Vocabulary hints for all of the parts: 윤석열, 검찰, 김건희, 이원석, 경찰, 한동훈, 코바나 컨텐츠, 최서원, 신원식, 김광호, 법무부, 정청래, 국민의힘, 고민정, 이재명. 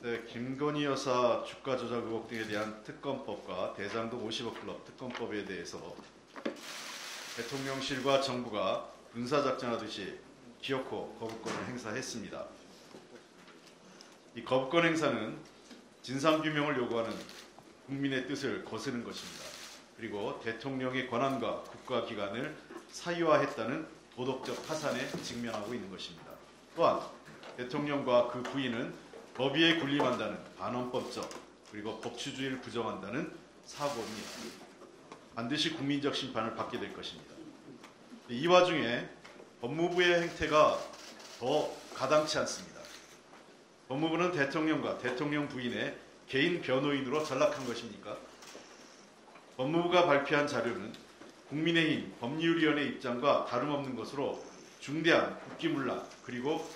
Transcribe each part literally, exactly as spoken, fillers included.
네, 김건희 여사 주가 조작 의혹 등에 대한 특검법과 대장동 오십억 클럽 특검법에 대해서 대통령실과 정부가 군사작전하듯이 기어코 거부권을 행사했습니다. 이 거부권 행사는 진상규명을 요구하는 국민의 뜻을 거스른 것입니다. 그리고 대통령의 권한과 국가기관을 사유화했다는 도덕적 파산에 직면하고 있는 것입니다. 또한 대통령과 그 부인은 법위에 군림한다는 반헌법적 그리고 법치주의를 부정한다는 사고입니다. 반드시 국민적 심판을 받게 될 것입니다. 이 와중에 법무부의 행태가 더 가당치 않습니다. 법무부는 대통령과 대통령 부인의 개인 변호인으로 전락한 것입니까? 법무부가 발표한 자료는 국민의힘 법률위원회 입장과 다름없는 것으로 중대한 국기문란 그리고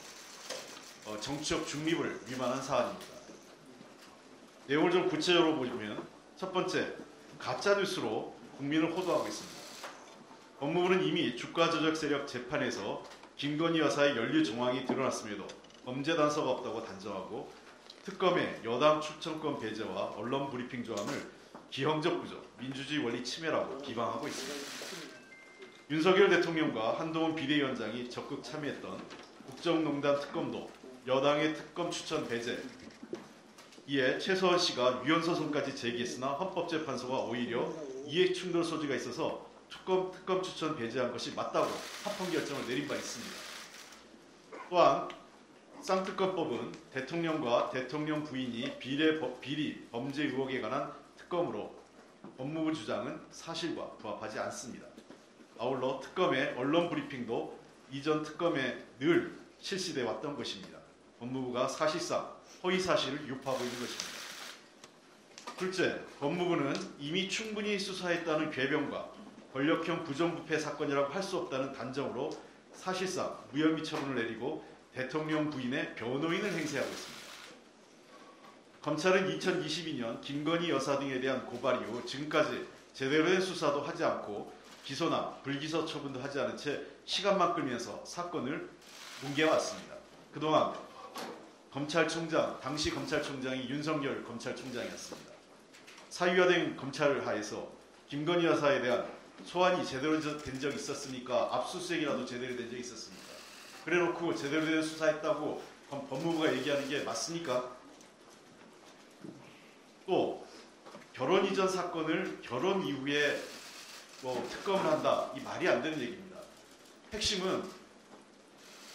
정치적 중립을 위반한 사안입니다. 내용을 좀 구체적으로 보시면 첫 번째, 가짜뉴스로 국민을 호도하고 있습니다. 법무부는 이미 주가 조작 세력 재판에서 김건희 여사의 연루 정황이 드러났음에도 범죄 단서가 없다고 단정하고 특검의 여당 추천권 배제와 언론 브리핑 조항을 기형적 구조, 민주주의 원리 침해라고 비방하고 있습니다. 윤석열 대통령과 한동훈 비대위원장이 적극 참여했던 국정농단 특검도 여당의 특검 추천 배제, 이에 최서원 씨가 위헌소송까지 제기했으나 헌법재판소가 오히려 이해충돌 소지가 있어서 특검, 특검 추천 배제한 것이 맞다고 합헌 결정을 내린 바 있습니다. 또한 쌍특검법은 대통령과 대통령 부인이 비례, 비리 범죄 의혹에 관한 특검으로 법무부 주장은 사실과 부합하지 않습니다. 아울러 특검의 언론 브리핑도 이전 특검에 늘 실시돼 왔던 것입니다. 법무부가 사실상 허위 사실을 유포하고 있는 것입니다. 둘째, 법무부는 이미 충분히 수사했다는 궤변과 권력형 부정부패 사건이라고 할 수 없다는 단정으로 사실상 무혐의 처분을 내리고 대통령 부인의 변호인을 행세하고 있습니다. 검찰은 이천이십이년 김건희 여사 등에 대한 고발 이후 지금까지 제대로 된 수사도 하지 않고 기소나 불기소 처분도 하지 않은 채 시간만 끌면서 사건을 뭉개왔습니다. 그동안 검찰총장, 당시 검찰총장이 윤석열 검찰총장이었습니다. 사유화된 검찰 하에서 김건희 여사에 대한 소환이 제대로 된 적이 있었습니까? 압수수색이라도 제대로 된 적이 있었습니까? 그래놓고 제대로 된 수사했다고 법무부가 얘기하는 게 맞습니까? 또 결혼 이전 사건을 결혼 이후에 뭐 특검을 한다, 이 말이 안 되는 얘기입니다. 핵심은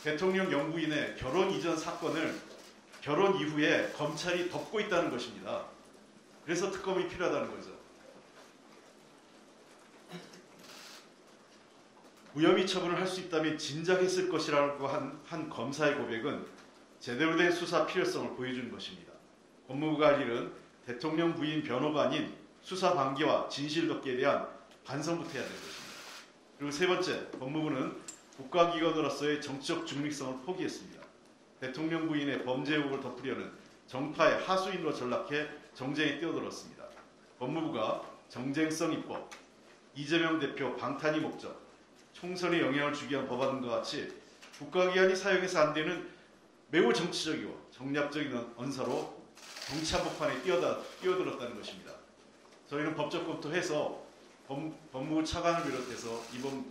대통령 영부인의 결혼 이전 사건을 결혼 이후에 검찰이 덮고 있다는 것입니다. 그래서 특검이 필요하다는 거죠. 무혐의 처분을 할 수 있다면 진작했을 것이라고 한, 한 검사의 고백은 제대로 된 수사 필요성을 보여주는 것입니다. 법무부가 할 일은 대통령 부인 변호가 아닌 수사 방기와 진실 덮기에 대한 반성부터 해야 될 것입니다. 그리고 세 번째, 법무부는 국가기관으로서의 정치적 중립성을 포기했습니다. 대통령 부인의 범죄 의혹을 덮으려는 정파의 하수인으로 전락해 정쟁에 뛰어들었습니다. 법무부가 정쟁성 입법, 이재명 대표 방탄이 목적, 총선에 영향을 주기 위한 법안과 같이 국가기관이 사용해서 안 되는 매우 정치적이고 정략적인 언사로 정치 한복판에 뛰어들었다는 것입니다. 저희는 법적 검토해서 법무부 차관을 비롯해서 이번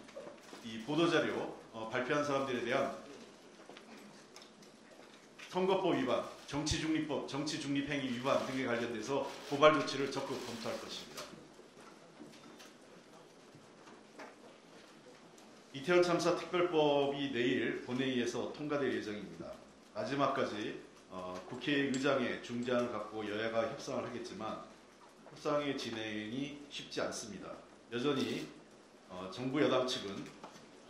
이 보도자료 어, 발표한 사람들에 대한 선거법 위반, 정치중립법, 정치중립행위 위반 등에 관련돼서 고발 조치를 적극 검토할 것입니다. 이태원 참사 특별법이 내일 본회의에서 통과될 예정입니다. 마지막까지 어, 국회의장의 중재안을 갖고 여야가 협상을 하겠지만 협상의 진행이 쉽지 않습니다. 여전히 어, 정부 여당 측은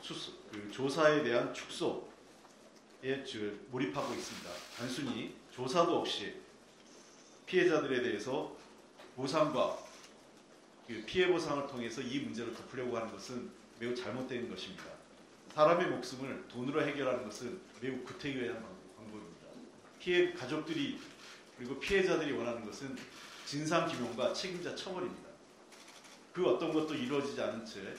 수수, 그 조사에 대한 축소에 몰입하고 있습니다. 단순히 조사도 없이 피해자들에 대해서 보상과 그 피해 보상을 통해서 이 문제를 덮으려고 하는 것은 매우 잘못된 것입니다. 사람의 목숨을 돈으로 해결하는 것은 매우 구태의연한 방법입니다. 피해 가족들이 그리고 피해자들이 원하는 것은 진상규명과 책임자 처벌입니다. 그 어떤 것도 이루어지지 않은 채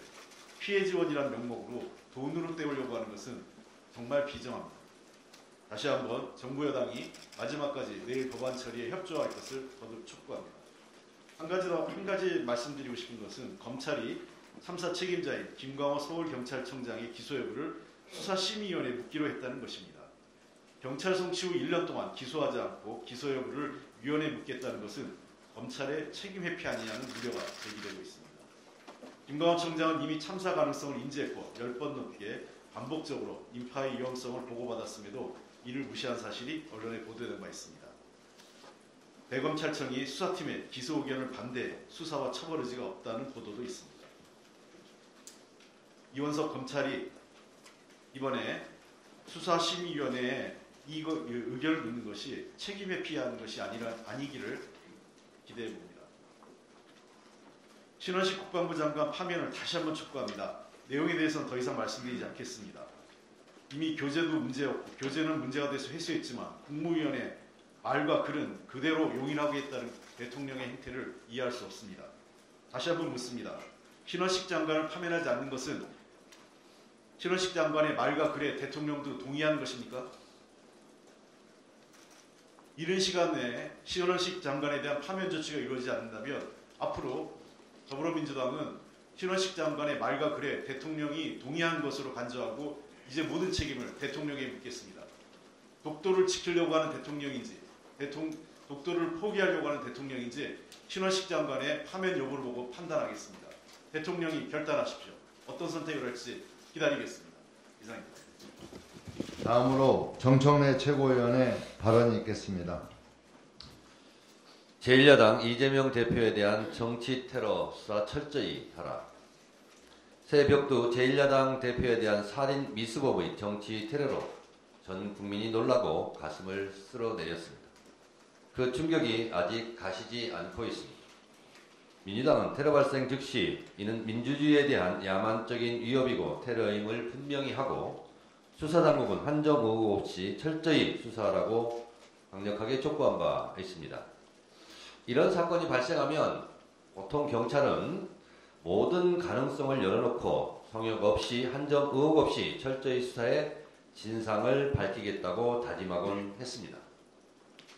피해 지원이라는 명목으로 돈으로 때우려고 하는 것은 정말 비정합니다. 다시 한번 정부 여당이 마지막까지 내일 법안 처리에 협조할 것을 거듭 촉구합니다. 한 가지 더, 한 가지 말씀드리고 싶은 것은 검찰이 삼 사 책임자인 김광호 서울경찰청장의 기소 여부를 수사심의위원회에 묻기로 했다는 것입니다. 경찰 송치 후 일 년 동안 기소하지 않고 기소 여부를 위원회에 묻겠다는 것은 검찰의 책임 회피 아니냐는 우려가 제기되고 있습니다. 김광호 청장은 이미 참사 가능성을 인지했고 열 번 넘게 반복적으로 인파의 위험성을 보고받았음에도 이를 무시한 사실이 언론에 보도된 바 있습니다. 대검찰청이 수사팀의 기소 의견을 반대해 수사와 처벌 의지가 없다는 보도도 있습니다. 이원석 검찰이 이번에 수사심의위원회에 이 의견을 묻는 것이 책임에 피하는 것이 아니라, 아니기를 기대해봅니다. 신원식 국방부 장관 파면을 다시 한번 촉구합니다. 내용에 대해서는 더 이상 말씀드리지 않겠습니다. 이미 교재도 문제였고 교재는 문제가 돼서 회수했지만 국무위원회 말과 글은 그대로 용인하겠다는 대통령의 행태를 이해할 수 없습니다. 다시 한번 묻습니다. 신원식 장관을 파면하지 않는 것은 신원식 장관의 말과 글에 대통령도 동의하는 것입니까? 이른 시간 내에 신원식 장관에 대한 파면 조치가 이루어지지 않는다면 앞으로 더불어민주당은 신원식 장관의 말과 글에 대통령이 동의한 것으로 간주하고 이제 모든 책임을 대통령에게 묻겠습니다. 독도를 지키려고 하는 대통령인지 대통, 독도를 포기하려고 하는 대통령인지 신원식 장관의 파면 여부를 보고 판단하겠습니다. 대통령이 결단하십시오. 어떤 선택을 할지 기다리겠습니다. 이상입니다. 다음으로 정청래 최고위원의 발언이 있겠습니다. 제일 야당 이재명 대표에 대한 정치 테러 수사 철저히 하라. 새벽도 제일 야당 대표에 대한 살인 미수법의 정치 테러로 전 국민이 놀라고 가슴을 쓸어내렸습니다. 그 충격이 아직 가시지 않고 있습니다. 민주당은 테러 발생 즉시 이는 민주주의에 대한 야만적인 위협이고 테러임을 분명히 하고 수사당국은 한정 의혹 없이 철저히 수사하라고 강력하게 촉구한 바 있습니다. 이런 사건이 발생하면 보통 경찰은 모든 가능성을 열어놓고 성역 없이 한정 의혹 없이 철저히 수사해 진상을 밝히겠다고 다짐하곤 했습니다.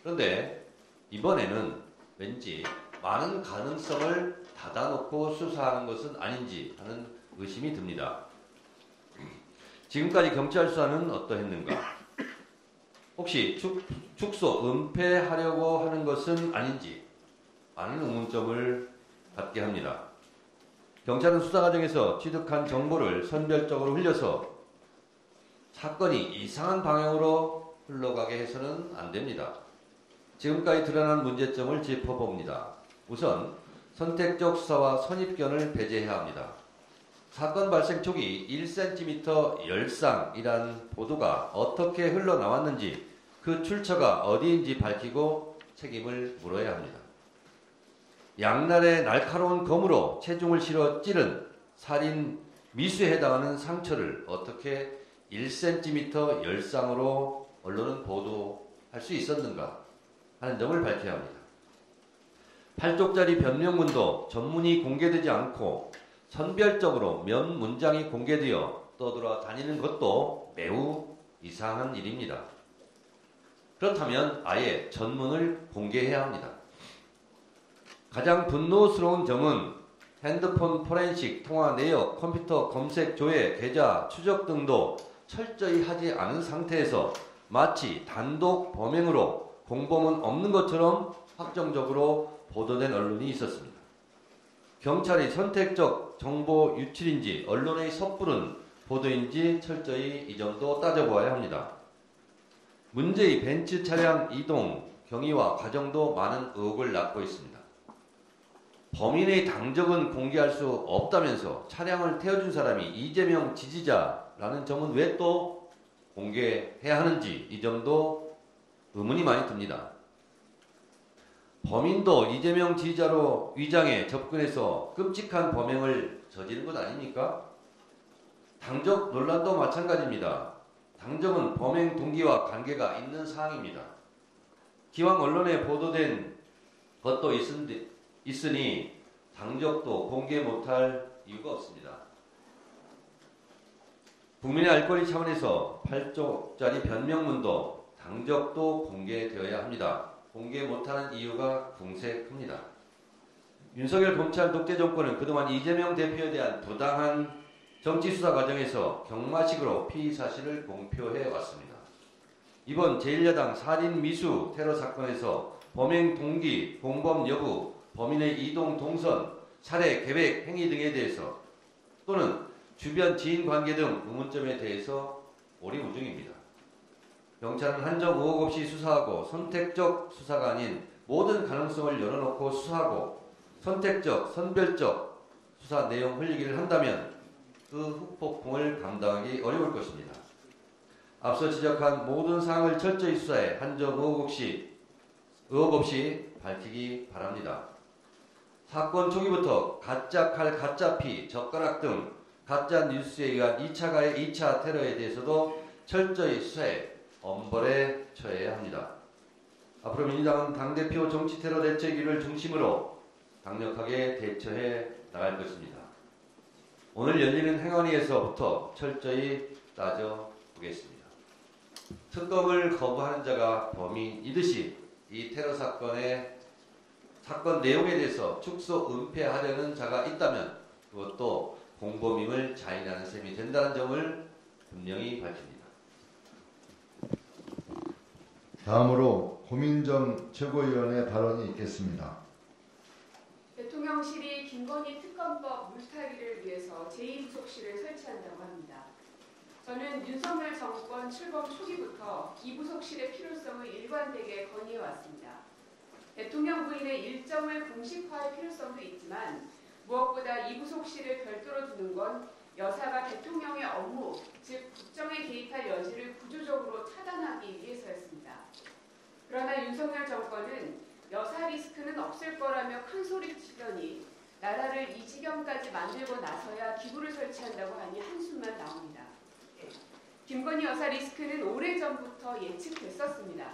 그런데 이번에는 왠지 많은 가능성을 닫아놓고 수사하는 것은 아닌지 하는 의심이 듭니다. 지금까지 경찰 수사는 어떠했는가? 혹시 축, 축소, 은폐하려고 하는 것은 아닌지 많은 의문점을 갖게 합니다. 경찰은 수사 과정에서 취득한 정보를 선별적으로 흘려서 사건이 이상한 방향으로 흘러가게 해서는 안 됩니다. 지금까지 드러난 문제점을 짚어봅니다. 우선 선택적 수사와 선입견을 배제해야 합니다. 사건 발생 초기 일 센티미터 열상이란 보도가 어떻게 흘러나왔는지 그 출처가 어디인지 밝히고 책임을 물어야 합니다. 양날의 날카로운 검으로 체중을 실어 찌른 살인 미수에 해당하는 상처를 어떻게 일 센티미터 열상으로 언론은 보도할 수 있었는가 하는 점을 밝혀야 합니다. 팔 쪽짜리 변명문도 전문이 공개되지 않고 선별적으로 몇 문장이 공개되어 떠돌아 다니는 것도 매우 이상한 일입니다. 그렇다면 아예 전문을 공개해야 합니다. 가장 분노스러운 점은 핸드폰 포렌식, 통화 내역, 컴퓨터 검색, 조회, 계좌, 추적 등도 철저히 하지 않은 상태에서 마치 단독 범행으로 공범은 없는 것처럼 확정적으로 보도된 언론이 있었습니다. 경찰이 선택적 정보 유출인지 언론의 섣부른 보도인지 철저히 이 점도 따져보아야 합니다. 문제의 벤츠 차량 이동, 경위와 과정도 많은 의혹을 낳고 있습니다. 범인의 당적은 공개할 수 없다면서 차량을 태워준 사람이 이재명 지지자라는 점은 왜 또 공개해야 하는지 이 점도 의문이 많이 듭니다. 범인도 이재명 지지자로 위장해 접근해서 끔찍한 범행을 저지른 것 아닙니까? 당적 논란도 마찬가지입니다. 당적은 범행 동기와 관계가 있는 사항입니다. 기왕 언론에 보도된 것도 있으니 당적도 공개 못할 이유가 없습니다. 국민의 알 권리 차원에서 팔 쪽짜리 변명문도 강적도 공개되어야 합니다. 공개 못하는 이유가 궁세 큽니다. 윤석열 검찰 독재 정권은 그동안 이재명 대표에 대한 부당한 정치 수사 과정에서 경마식으로 피의 사실을 공표해 왔습니다. 이번 제일 야당 살인 미수 테러 사건에서 범행 동기, 공범 여부, 범인의 이동 동선, 살해 계획, 행위 등에 대해서 또는 주변 지인 관계 등 의문점에 대해서 오리무중입니다. 경찰은 한정 의혹 없이 수사하고 선택적 수사가 아닌 모든 가능성을 열어놓고 수사하고 선택적, 선별적 수사 내용 흘리기를 한다면 그 후폭풍을 감당하기 어려울 것입니다. 앞서 지적한 모든 사항을 철저히 수사해 한정 의혹 없이, 의혹 없이 밝히기 바랍니다. 사건 초기부터 가짜 칼, 가짜 피, 젓가락 등 가짜 뉴스에 의한 이 차 가해, 이 차 테러에 대해서도 철저히 수사해 엄벌에 처해야 합니다. 앞으로 민주당은 당대표 정치 테러 대책위를 중심으로 강력하게 대처해 나갈 것입니다. 오늘 열리는 행안위에서부터 철저히 따져보겠습니다. 특검을 거부하는 자가 범인이듯이 이 테러 사건의 사건 내용에 대해서 축소 은폐하려는 자가 있다면 그것도 공범임을 자인하는 셈이 된다는 점을 분명히 밝힙니다. 다음으로 고민정 최고위원의 발언이 있겠습니다. 대통령실이 김건희 특검법 물타기를 위해서 제이 부속실을 설치한다고 합니다. 저는 윤석열 정권 출범 초기부터 이 부속실의 필요성을 일관되게 건의해왔습니다. 대통령 부인의 일정을 공식화할 필요성도 있지만 무엇보다 이 부속실을 별도로 두는 건 여사가 대통령의 업무, 즉 국정에 개입할 여지를 구조적으로 차단하기 위해서였습니다. 그러나 윤석열 정권은 여사 리스크는 없을 거라며 큰소리치더니 나라를 이 지경까지 만들고 나서야 기구를 설치한다고 하니 한숨만 나옵니다. 김건희 여사 리스크는 오래전부터 예측됐었습니다.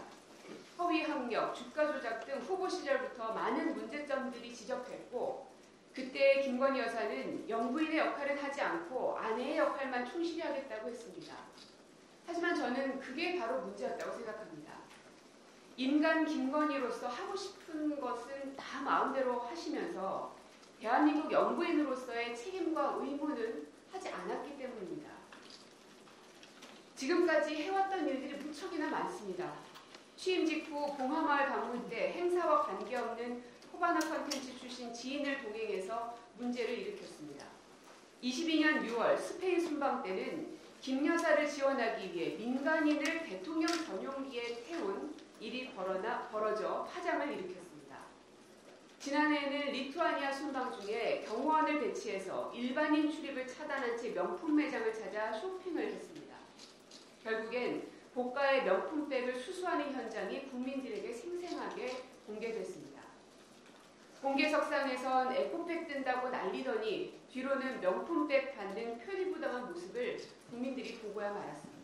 허위 학력, 주가 조작 등 후보 시절부터 많은 문제점들이 지적됐고 그때 김건희 여사는 영부인의 역할은 하지 않고 아내의 역할만 충실히 하겠다고 했습니다. 하지만 저는 그게 바로 문제였다고 생각합니다. 인간 김건희로서 하고 싶은 것은 다 마음대로 하시면서 대한민국 영부인으로서의 책임과 의무는 하지 않았기 때문입니다. 지금까지 해왔던 일들이 무척이나 많습니다. 취임 직후 봉하마을 방문 때 행사와 관계없는 코바나 컨텐츠 출신 지인을 동행해서 문제를 일으켰습니다. 이십이년 유월 스페인 순방 때는 김 여사를 지원하기 위해 민간인을 대통령 전용기에 태운 일이 벌어나, 벌어져 파장을 일으켰습니다. 지난해에는 리투아니아 순방 중에 경호원을 배치해서 일반인 출입을 차단한 채 명품 매장을 찾아 쇼핑을 했습니다. 결국엔 고가의 명품백을 수수하는 현장이 국민들에게 생생하게 공개됐습니다. 공개석상에선 에코백 뜬다고 난리더니 뒤로는 명품백 받는 표리부당한 모습을 국민들이 보고야 말았습니다.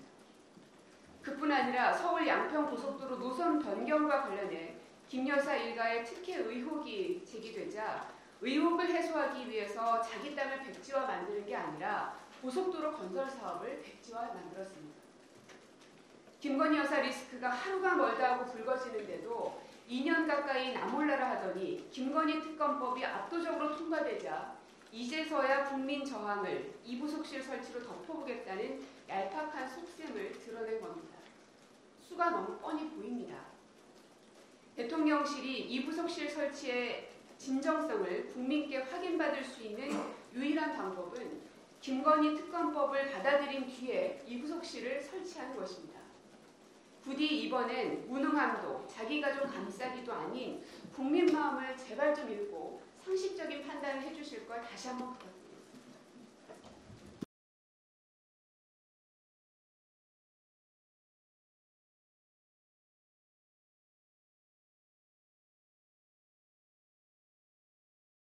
그뿐 아니라 서울 양평고속도로 노선 변경과 관련해 김 여사 일가의 특혜 의혹이 제기되자 의혹을 해소하기 위해서 자기 땅을 백지화 만드는 게 아니라 고속도로 건설 사업을 백지화 만들었습니다. 김건희 여사 리스크가 하루가 멀다 하고 붉어지는데도 이 년 가까이 나몰라라 하더니 김건희 특검법이 압도적으로 통과되자 이제서야 국민 저항을 이 부속실 설치로 덮어보겠다는 얄팍한 속셈을 드러낸 겁니다. 수가 너무 뻔히 보입니다. 대통령실이 이 부속실 설치의 진정성을 국민께 확인받을 수 있는 유일한 방법은 김건희 특검법을 받아들인 뒤에 이 부속실을 설치하는 것입니다. 부디 이번엔 무능함도 자기 가족 감싸기도 아닌 국민 마음을 제발 좀 읽고 상식적인 판단을 해주실 걸 다시 한번 부탁드립니다.